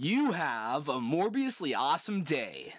You have a Morbiously awesome day.